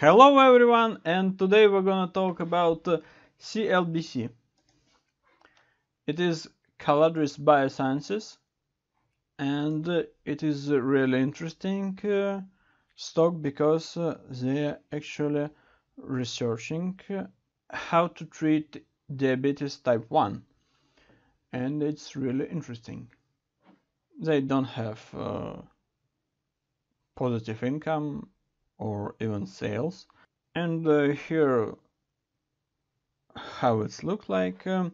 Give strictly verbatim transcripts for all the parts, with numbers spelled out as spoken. Hello everyone, and today we're gonna talk about uh, C L B C. It is Caladrius Biosciences, and uh, it is a really interesting uh, stock because uh, they are actually researching how to treat diabetes type one, and it's really interesting. They don't have uh, positive income or even sales, and uh, here how it's look like. Um,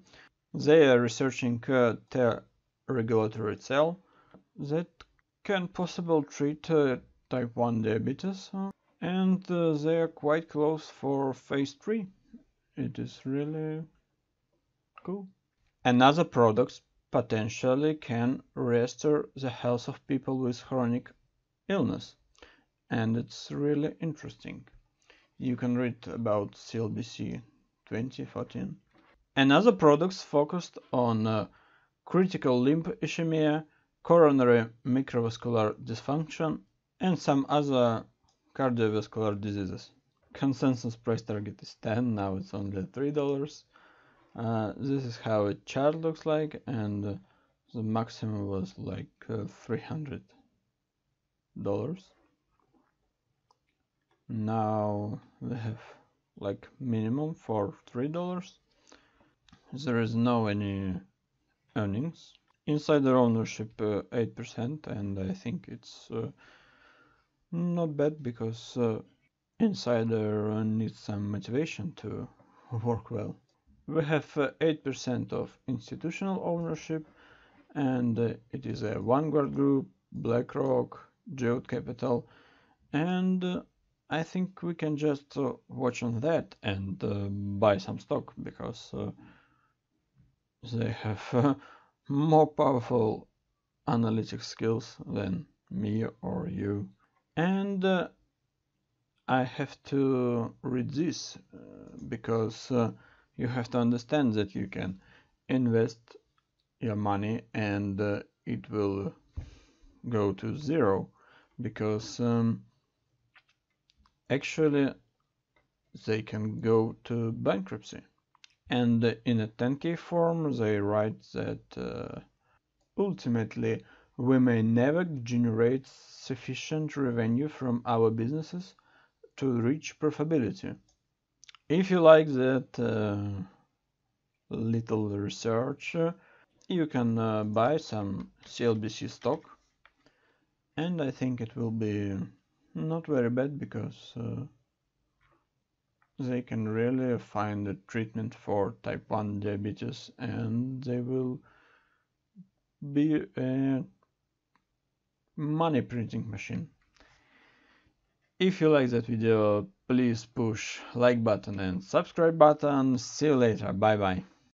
they are researching uh, the regulatory cell that can possibly treat uh, type one diabetes, uh, and uh, they are quite close for phase three. It is really cool. Another products potentially can restore the health of people with chronic illness, and it's really interesting. You can read about C L B C twenty fourteen. Another products focused on uh, critical limb ischemia, coronary microvascular dysfunction, and some other cardiovascular diseases. Consensus price target is ten, now it's only three dollars. Uh, this is how a chart looks like, and uh, the maximum was like uh, three hundred dollars. Now we have like minimum for three dollars. There is no any earnings. Insider ownership uh, eight percent, and I think it's uh, not bad because uh, insider needs some motivation to work well. We have uh, eight percent of institutional ownership, and uh, it is a Vanguard Group, BlackRock, Geode Capital, and uh, I think we can just uh, watch on that and uh, buy some stock, because uh, they have uh, more powerful analytic skills than me or you. And uh, I have to read this uh, because uh, you have to understand that you can invest your money and uh, it will go to zero, because um, actually they can go to bankruptcy. And in a ten K form they write that uh, ultimately we may never generate sufficient revenue from our businesses to reach profitability. If you like that uh, little research, uh, you can uh, buy some C L B C stock, and I think it will be not very bad, because uh, they can really find a treatment for type one diabetes, and they will be a money printing machine. If you like that video, please push like button and subscribe button. See you later, bye bye.